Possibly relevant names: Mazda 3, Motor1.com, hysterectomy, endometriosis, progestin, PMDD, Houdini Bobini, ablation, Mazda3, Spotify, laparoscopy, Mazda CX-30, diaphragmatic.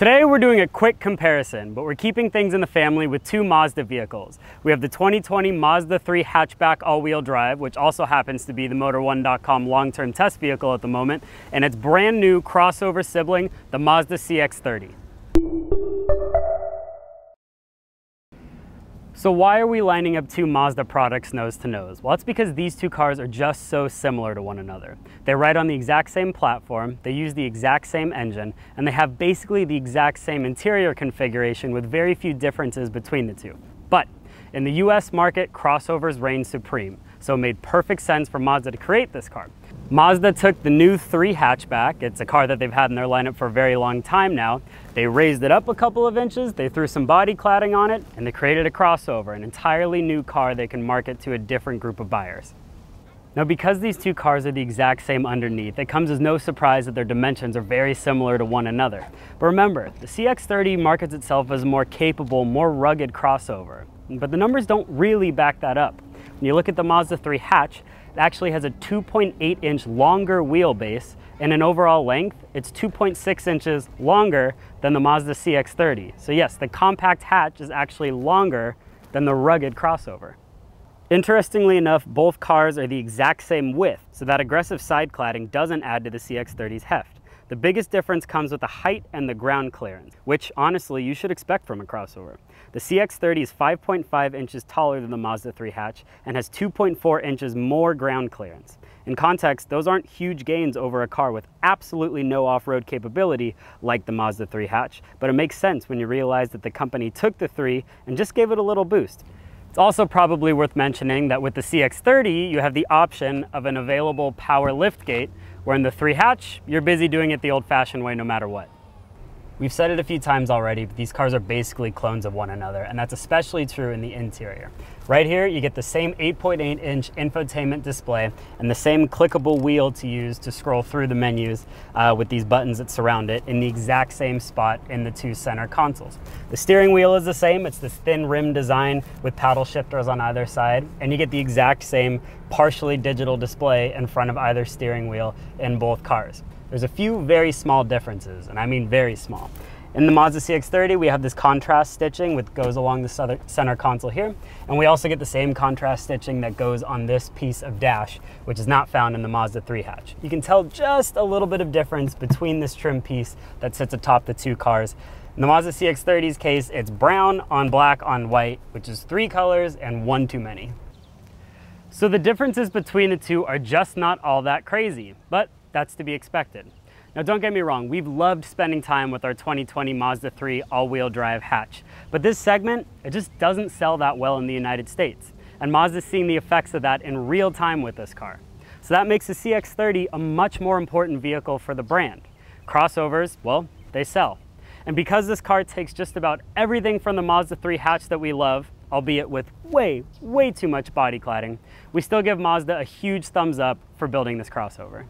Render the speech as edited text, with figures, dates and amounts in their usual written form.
Today we're doing a quick comparison, but we're keeping things in the family with two Mazda vehicles. We have the 2020 Mazda 3 hatchback all-wheel drive, which also happens to be the Motor1.com long-term test vehicle at the moment, and its brand new crossover sibling, the Mazda CX-30. So why are we lining up two Mazda products nose to nose? Well, it's because these two cars are just so similar to one another. They ride on the exact same platform, they use the exact same engine, and they have basically the exact same interior configuration with very few differences between the two. But in the US market, crossovers reign supreme, so it made perfect sense for Mazda to create this car. Mazda took the new 3 hatchback, it's a car that they've had in their lineup for a very long time now, they raised it up a couple of inches, they threw some body cladding on it, and they created a crossover, an entirely new car they can market to a different group of buyers. Now, because these two cars are the exact same underneath, it comes as no surprise that their dimensions are very similar to one another. But remember, the CX-30 markets itself as a more capable, more rugged crossover, but the numbers don't really back that up. When you look at the Mazda 3 hatch, it actually has a 2.8 inch longer wheelbase, and in overall length, it's 2.6 inches longer than the Mazda CX-30. So yes, the compact hatch is actually longer than the rugged crossover. Interestingly enough, both cars are the exact same width, so that aggressive side cladding doesn't add to the CX-30's heft. The biggest difference comes with the height and the ground clearance, which honestly you should expect from a crossover. The CX-30 is 5.5 inches taller than the Mazda 3 hatch and has 2.4 inches more ground clearance. In context, those aren't huge gains over a car with absolutely no off-road capability like the Mazda 3 hatch, but it makes sense when you realize that the company took the 3 and just gave it a little boost. It's also probably worth mentioning that with the CX-30, you have the option of an available power liftgate, where in the 3 hatch, you're busy doing it the old-fashioned way no matter what. We've said it a few times already, but these cars are basically clones of one another, and that's especially true in the interior. Right here, you get the same 8.8 inch infotainment display and the same clickable wheel to use to scroll through the menus with these buttons that surround it in the exact same spot in the two center consoles. The steering wheel is the same. It's this thin rim design with paddle shifters on either side, and you get the exact same partially digital display in front of either steering wheel in both cars. There's a few very small differences, and I mean very small. In the Mazda CX-30, we have this contrast stitching which goes along the center console here, and we also get the same contrast stitching that goes on this piece of dash, which is not found in the Mazda 3 hatch. You can tell just a little bit of difference between this trim piece that sits atop the two cars. In the Mazda CX-30's case, it's brown on black on white, which is 3 colors and 1 too many. So the differences between the two are just not all that crazy, but that's to be expected. Now, don't get me wrong, we've loved spending time with our 2020 Mazda 3 all-wheel drive hatch, but this segment, it just doesn't sell that well in the United States, and Mazda's seeing the effects of that in real time with this car. So that makes the CX-30 a much more important vehicle for the brand. Crossovers, well, they sell. And because this car takes just about everything from the Mazda 3 hatch that we love, albeit with way, way too much body cladding, we still give Mazda a huge thumbs up for building this crossover.